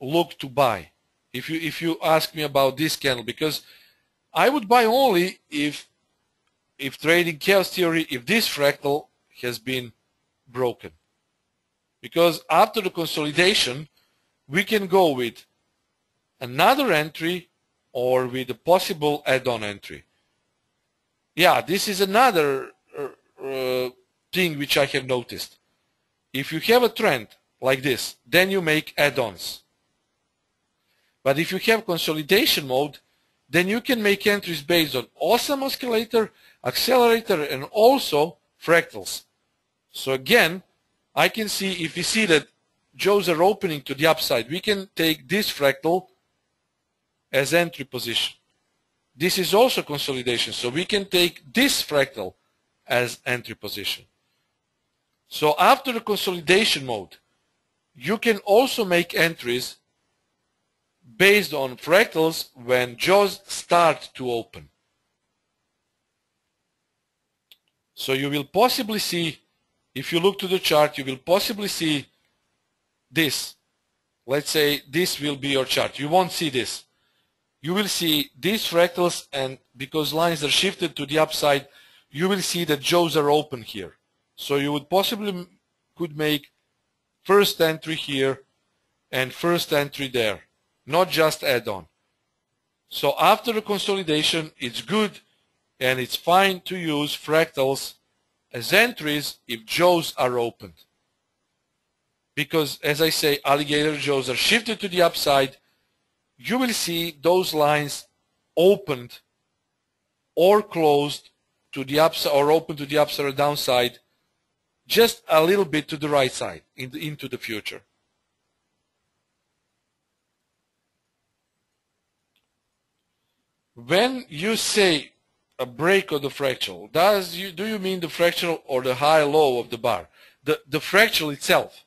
look to buy. If you if you ask me about this candle, because I would buy only if if trading chaos theory, if this fractal has been broken, because after the consolidation, we can go with another entry or with a possible add-on entry. Yeah, this is another uh, thing which I have noticed. If you have a trend like this, then you make add-ons. But if you have consolidation mode, then you can make entries based on awesome oscillator, accelerator, and also fractals. So again, I can see, if we see that Joes are opening to the upside, we can take this fractal as entry position. This is also consolidation, so we can take this fractal as entry position. So after the consolidation mode, you can also make entries based on fractals when jaws start to open. So you will possibly see, if you look to the chart, you will possibly see this. Let's say this will be your chart. You won't see this. You will see these fractals, and because lines are shifted to the upside, you will see that jaws are open here. So you would possibly could make first entry here and first entry there, not just add-on. So after the consolidation, it's good and it's fine to use fractals as entries if jaws are opened. Because, as I say, alligator jaws are shifted to the upside. You will see those lines opened or closed to the upside, or open to the upside or downside, just a little bit to the right side in the, into the future. When you say a break of the fractal, does you, do you mean the fractal or the high-low of the bar? The, the fractal itself.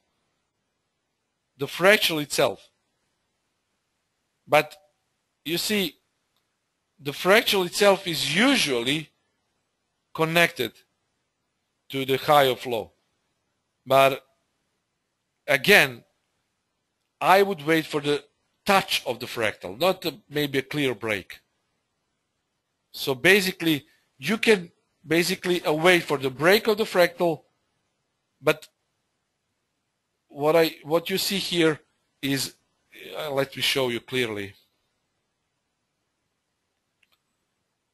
The fractal itself. But you see, the fractal itself is usually connected to the high of low. But again, I would wait for the touch of the fractal, not a, maybe a clear break. So basically, you can basically wait for the break of the fractal, but what I what you see here is, uh, let me show you clearly.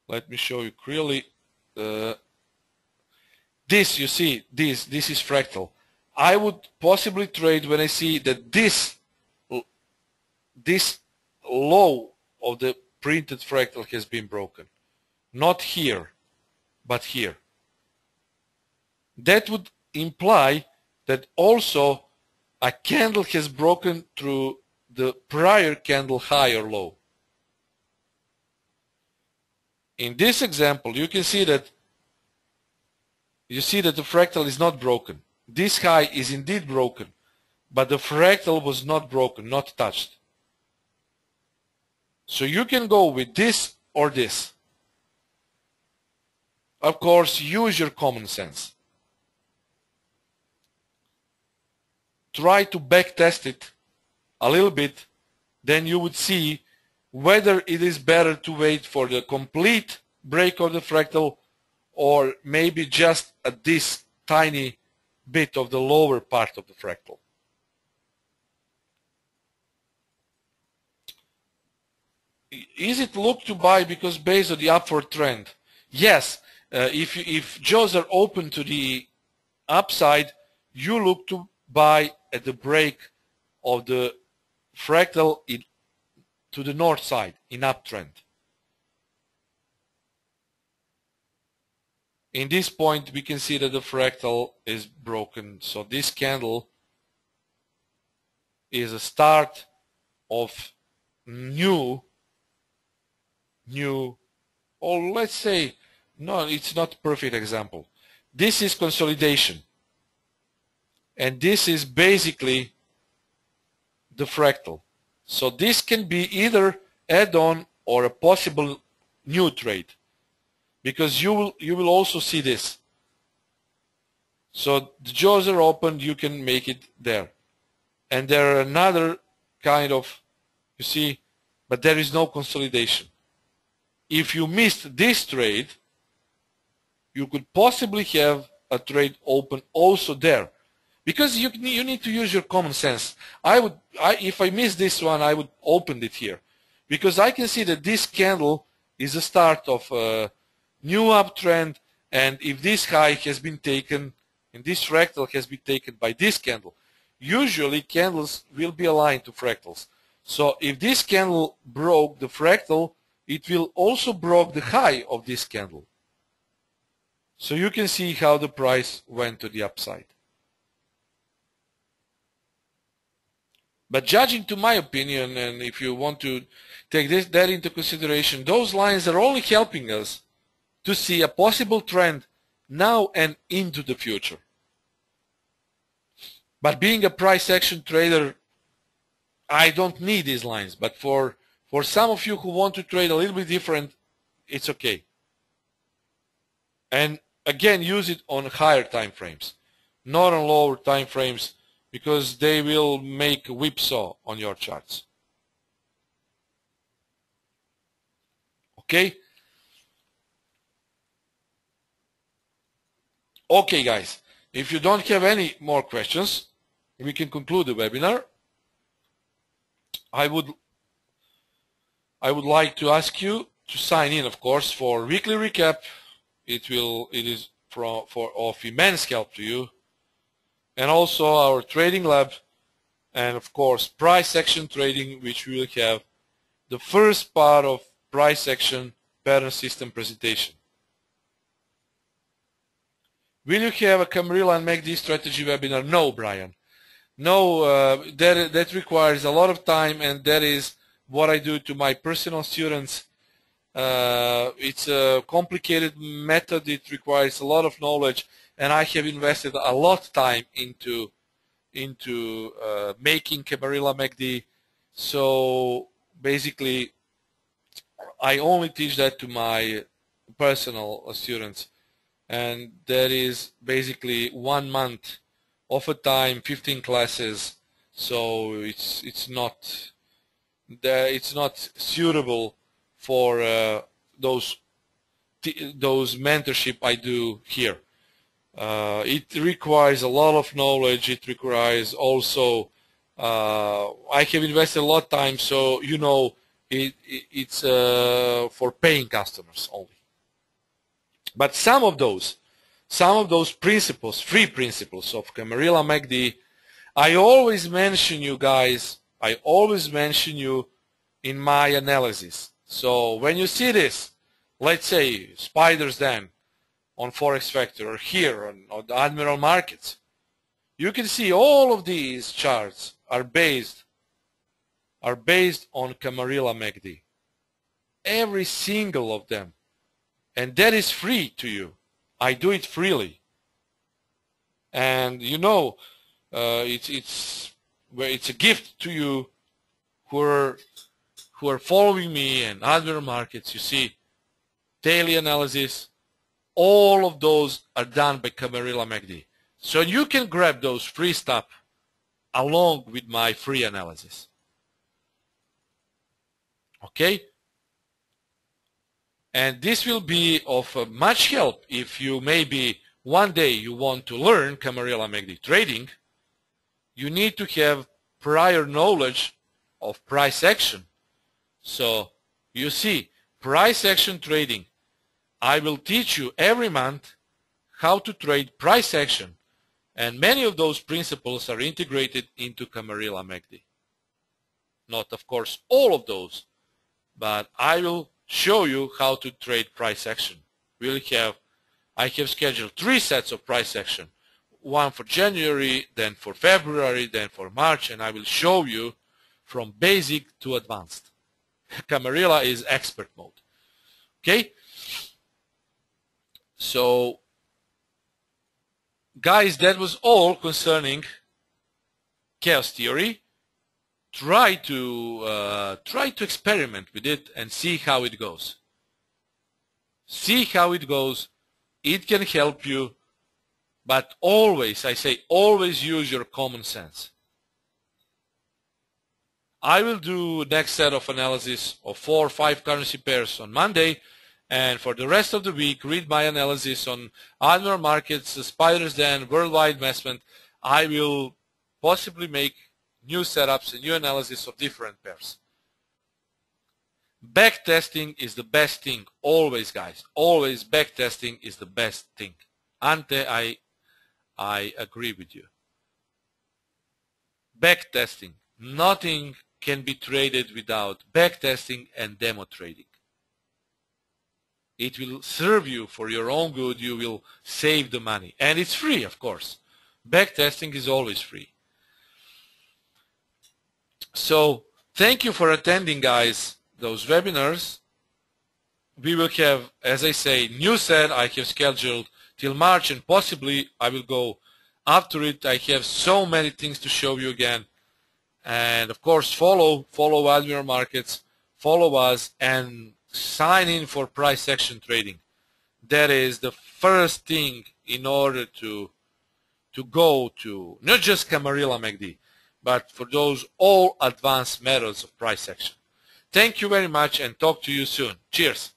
Let me show you clearly. Uh, this you see, this this is fractal. I would possibly trade when I see that this this low of the printed fractal has been broken. Not here, but here. That would imply that also a candle has broken through the prior candle high or low. In this example, you can see that you see that the fractal is not broken. This high is indeed broken, but the fractal was not broken, not touched. So you can go with this or this. Of course, use your common sense. Try to backtest it a little bit, then you would see whether it is better to wait for the complete break of the fractal or maybe just at this tiny bit of the lower part of the fractal. Is it look to buy because based on the upward trend? Yes, uh, if, you, if jaws are open to the upside, you look to buy at the break of the fractal in, to the north side in uptrend. In this point we can see that the fractal is broken, so this candle is a start of new new or let's say no, it's not perfect example. This is consolidation, and this is basically the fractal. So this can be either add-on or a possible new trade, because you will you will also see this. So the jaws are open, you can make it there, and there are another kind of, you see, but there is no consolidation. If you missed this trade, you could possibly have a trade open also there, because you you need to use your common sense. I would, I, if I miss this one, I would open it here, because I can see that this candle is the start of a new uptrend, and if this high has been taken, and this fractal has been taken by this candle, usually candles will be aligned to fractals. So if this candle broke the fractal, it will also broke the high of this candle. So you can see how the price went to the upside. But judging to my opinion, and if you want to take this, that into consideration, those lines are only helping us to see a possible trend now and into the future. But being a price action trader, I don't need these lines, but for For some of you who want to trade a little bit different, it's okay. And again, use it on higher time frames, not on lower time frames, because they will make whipsaw on your charts. Okay? Okay, guys. If you don't have any more questions, we can conclude the webinar. I would I would like to ask you to sign in, of course, for weekly recap. It will, it is for, for of immense help to you, and also our trading lab, and of course price action trading, which we will have the first part of price action pattern system presentation. Will you have a Camarilla and M A C D strategy webinar? No, Brian. No, uh, that that requires a lot of time, and that is what I do to my personal students. Uh, it's a complicated method, it requires a lot of knowledge, and I have invested a lot of time into into uh, making Camarilla M A C D. So basically I only teach that to my personal students, and that is basically one month of a time, fifteen classes, so it's it's not The, it's not suitable for uh, those t those mentorship I do here. Uh, it requires a lot of knowledge. It requires also uh, I have invested a lot of time, so you know it, it, it's uh, for paying customers only. But some of those, some of those principles, three principles of Camarilla M A C D, I always mention you guys. I always mention you in my analysis. So when you see this, let's say Spiders Den on Forex Factor, or here on, on the Admiral Markets, you can see all of these charts are based are based on Camarilla M A C D. Every single of them. And that is free to you. I do it freely. And you know, uh, it's it's where it's a gift to you who are, who are following me and other markets. You see daily analysis, all of those are done by Camarilla M A C D. So you can grab those free stuff along with my free analysis. Okay? And this will be of much help if you maybe one day you want to learn Camarilla M A C D trading. You need to have prior knowledge of price action. So you see, price action trading, I will teach you every month how to trade price action, and many of those principles are integrated into Camarilla M A C D. Not of course all of those, but I will show you how to trade price action. We'll have, I have scheduled three sets of price action, one for January, then for February, then for March, and I will show you from basic to advanced. Camarilla is expert mode. Okay? So, guys, that was all concerning chaos theory. Try to uh, try to experiment with it and see how it goes. See how it goes. It can help you, but always, I say, always use your common sense. I will do next set of analysis of four or five currency pairs on Monday, and for the rest of the week, read my analysis on Admiral Markets, Spider's Den, Worldwide Investment. I will possibly make new setups and new analysis of different pairs. Back testing is the best thing, always, guys. Always back testing is the best thing. Ante, I, I agree with you. Back testing. Nothing can be traded without back testing and demo trading. It will serve you for your own good. You will save the money. And it's free, of course. Back testing is always free. So, thank you for attending, guys, those webinars. We will have, as I say, new set I have scheduled till March, and possibly I will go after it. I have so many things to show you again. And, of course, follow, follow Admiral Markets, follow us, and sign in for price action trading. That is the first thing in order to, to go to, not just Camarilla M A C D, but for those all advanced methods of price action. Thank you very much, and talk to you soon. Cheers.